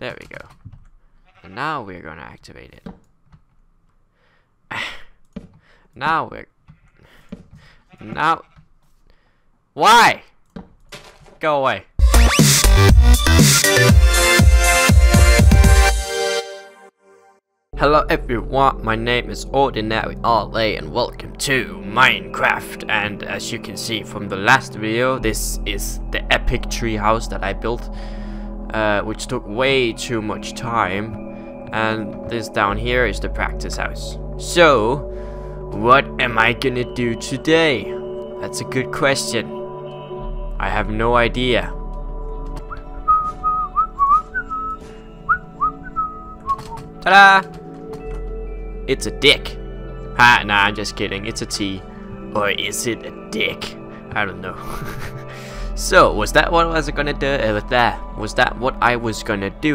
There we go. And now we're gonna activate it. Now. Why? Go away. Hello everyone, my name is OrdinaryOli and welcome to Minecraft. And as you can see from the last video, this is the epic treehouse that I built, which took way too much time. And this down here is the practice house. So, what am I gonna do today? That's a good question. I have no idea. Ta-da! It's a dick. Ha, nah, I'm just kidding. It's a T. Or is it a dick? I don't know. So, was that what I was gonna do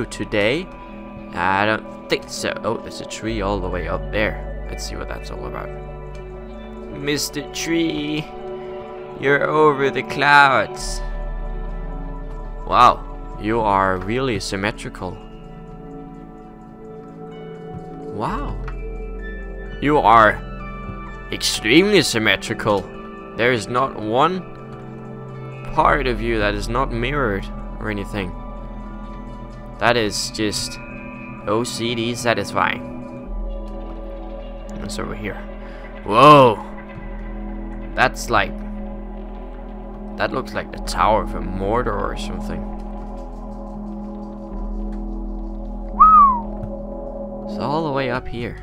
today? I don't think so. Oh, there's a tree all the way up there. Let's see what that's all about. Mr. Tree, you're over the clouds. Wow, you are really symmetrical. Wow. You are extremely symmetrical. There is not one part of you that is not mirrored or anything. That is just OCD satisfying. What's over here? Whoa! That's like... that looks like the tower from Mordor or something. It's all the way up here.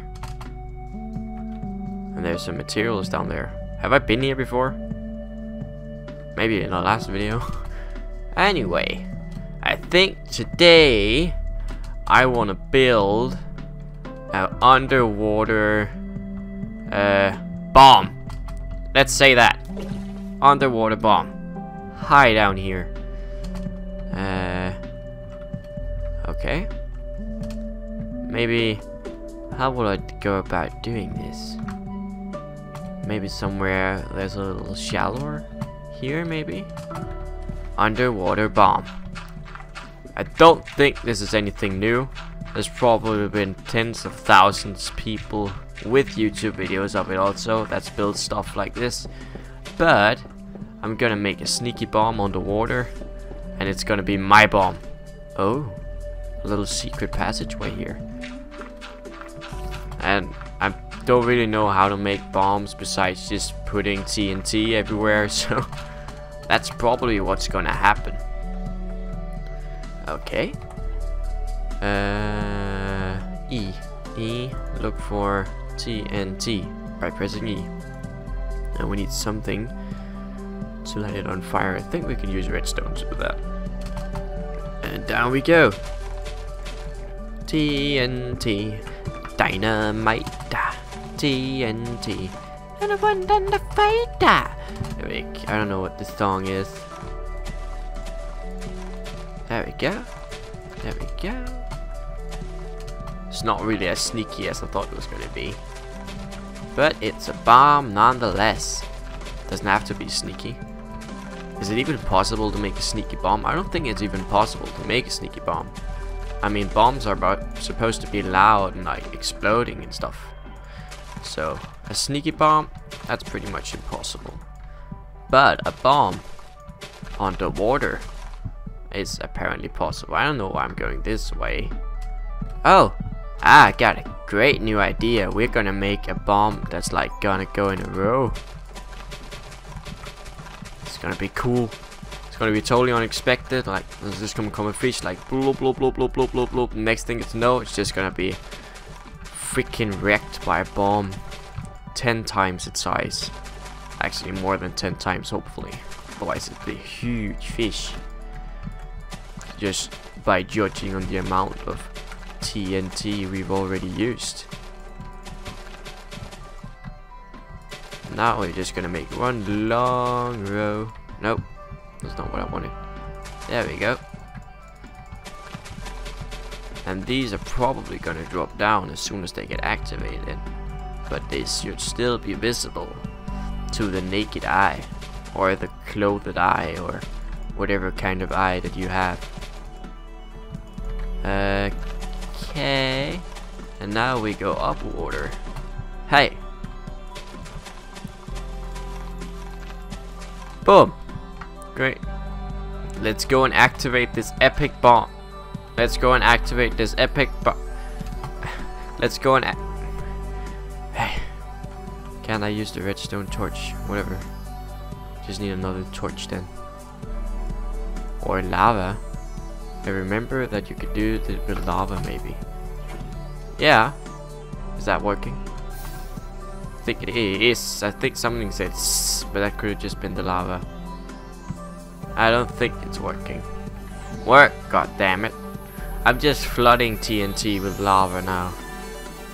And there's some materials down there. Have I been here before? Maybe in the last video. Anyway, I think today I want to build an underwater bomb. Let's say that. Underwater bomb. High down here. Okay. Maybe, how would I go about doing this? Maybe somewhere there's a little shallower here, maybe? Underwater bomb. I don't think this is anything new. There's probably been tens of thousands of people with YouTube videos of it also that's built stuff like this. But I'm gonna make a sneaky bomb underwater, and it's gonna be my bomb. Oh, a little secret passageway here. And I'm don't really know how to make bombs besides just putting TNT everywhere, so that's probably what's gonna happen. Okay. E. Look for TNT by pressing E. And we need something to light it on fire. I think we can use redstone to do that. And down we go. TNT. Dynamite. TNT. And I want to fight that. I don't know what this song is. There we go. There we go. It's not really as sneaky as I thought it was going to be. But it's a bomb nonetheless. Doesn't have to be sneaky. Is it even possible to make a sneaky bomb? I don't think it's even possible to make a sneaky bomb. I mean, bombs are supposed to be loud and like exploding and stuff. So, a sneaky bomb, that's pretty much impossible. But a bomb underwater is apparently possible. I don't know why I'm going this way. Oh, I got a great new idea. We're gonna make a bomb that's like gonna go in a row. It's gonna be cool. It's gonna be totally unexpected. Like, there's just gonna come a fish, like, bloop, bloop, bloop, bloop, bloop, bloop, bloop. Next thing it's no, it's just gonna be freaking wrecked by a bomb 10 times its size. Actually more than 10 times, hopefully, otherwise it'd be a huge fish. Just by judging on the amount of TNT we've already used. Now we're just gonna make one long row. Nope, that's not what I wanted. There we go. And these are probably gonna drop down as soon as they get activated, but they should still be visible to the naked eye, or the clothed eye, or whatever kind of eye that you have. Okay. And now we go up water. Hey. Boom. Great. Let's go and activate this epic bomb. Let's go and activate this epic bomb. Let's go and hey. Can I use the redstone torch? Whatever. Just need another torch then. Or lava. I remember that you could do the with lava maybe. Yeah. Is that working? I think it is. I think something said "s," but that could have just been the lava. I don't think it's working. Work, god damn it. I'm just flooding TNT with lava now.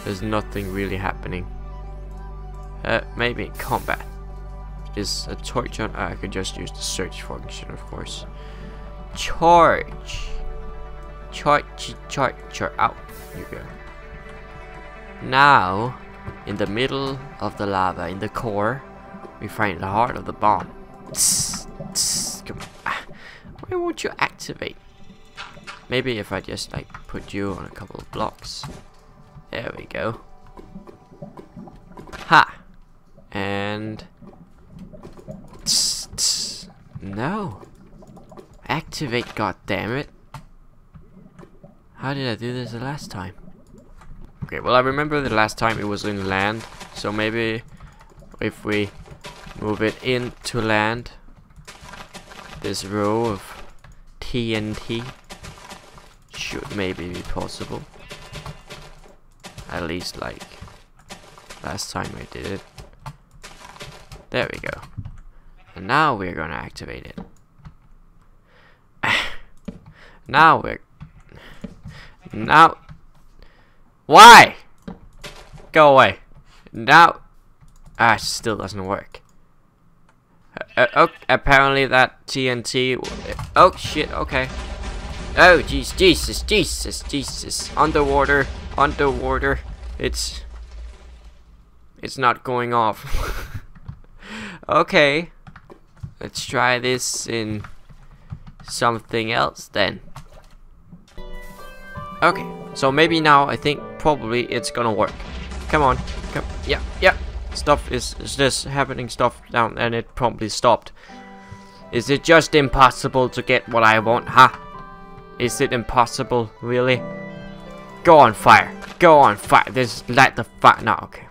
There's nothing really happening. Maybe combat. Is a torch on? I could just use the search function, of course. Charge. Charge, charge, charge. Out. You go. Now, in the middle of the lava, in the core, we find the heart of the bomb. Come on. Why won't you activate? Maybe if I just like put you on a couple of blocks. There we go. Ha! And no. Activate, god damn it. How did I do this the last time? Okay, well I remember the last time it was in land, so maybe if we move it into land, this row of TNT should maybe be possible. At least like last time I did it. There we go. And now we're gonna activate it. Now why? Go away. Now it still doesn't work. Oh, apparently that TNT. Oh shit. Okay. Oh jeez, Jesus, Jesus, Jesus. Underwater, underwater. It's not going off. Okay. Let's try this in something else then. Okay, so maybe now I think probably it's gonna work. Come on, come, yeah, yeah. Stuff is just happening, stuff down, and it promptly stopped. Is it just impossible to get what I want, huh? Is it impossible, really? Go on fire, go on fire. Just light the fire now. Okay.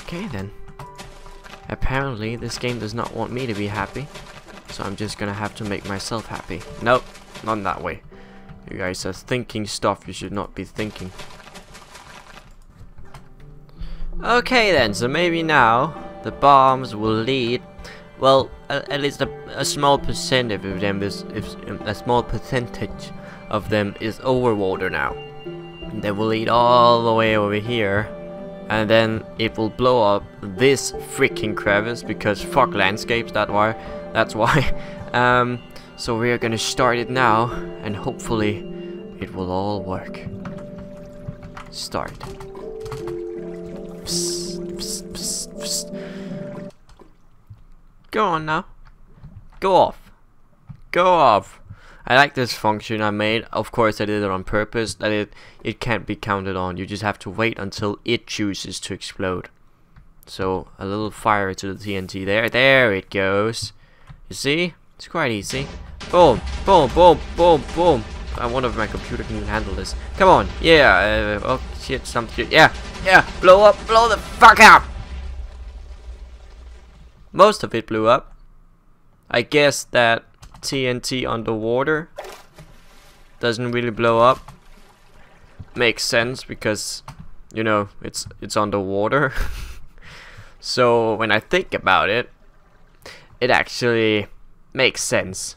Okay then. Apparently this game does not want me to be happy, so I'm just gonna have to make myself happy. Nope, not that way. You guys are thinking stuff you should not be thinking. Okay then, so maybe now the bombs will lead, well, at least a small percentage of them is, a small percentage of them is over water now. And they will lead all the way over here. And then it will blow up this freaking crevice because fuck landscapes, that's why. So we are gonna start it now and hopefully it will all work. Start. Psst, psst, psst, psst. Go on now. Go off. Go off. I like this function I made. Of course I did it on purpose, that it can't be counted on. You just have to wait until it chooses to explode. So a little fire to the TNT there. There it goes. You see? It's quite easy. Boom, boom, boom, boom, boom. I wonder if my computer can handle this. Come on. Yeah. Oh shit, something. Yeah. Yeah. Blow up. Blow the fuck up. Most of it blew up. I guess that TNT underwater doesn't really blow up. Makes sense because you know it's underwater. So when I think about it, it actually makes sense.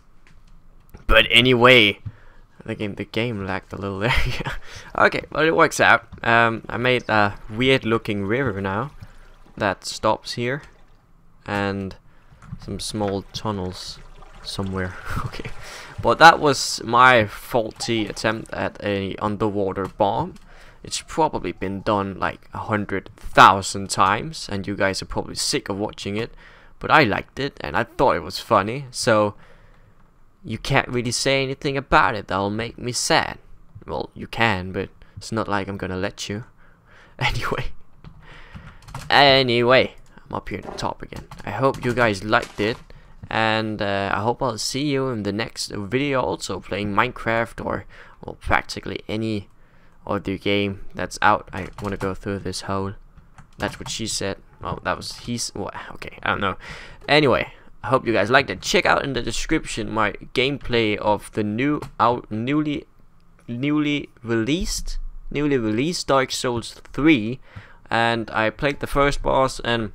But anyway, the game lagged a little there. Okay, well it works out. I made a weird looking river now that stops here and some small tunnels somewhere. Okay, but that was my faulty attempt at a underwater bomb. It's probably been done like 100,000 times and you guys are probably sick of watching it, but I liked it and I thought it was funny, so you can't really say anything about it. That'll make me sad. Well, you can, but it's not like I'm gonna let you. Anyway, I'm up here at the top again. I hope you guys liked it, and I hope I'll see you in the next video, also playing Minecraft or, well, practically any other game that's out. I want to go through this hole. That's what she said. Well, that was he's. Well, okay, I don't know. Anyway, I hope you guys liked it. Check out in the description my gameplay of the newly released Dark Souls 3, and I played the first boss and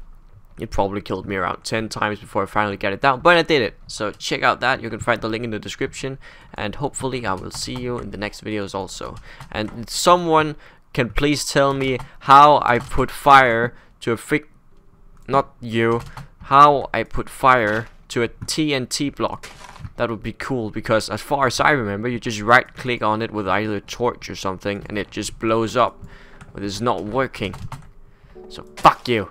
it probably killed me around 10 times before I finally got it down, but I did it. So check out that. You can find the link in the description, and hopefully I will see you in the next videos also. And someone can please tell me how I put fire to a TNT block. That would be cool, because as far as I remember, you just right click on it with either a torch or something and it just blows up, but it's not working. So fuck you.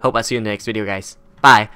Hope I see you in the next video, guys. Bye.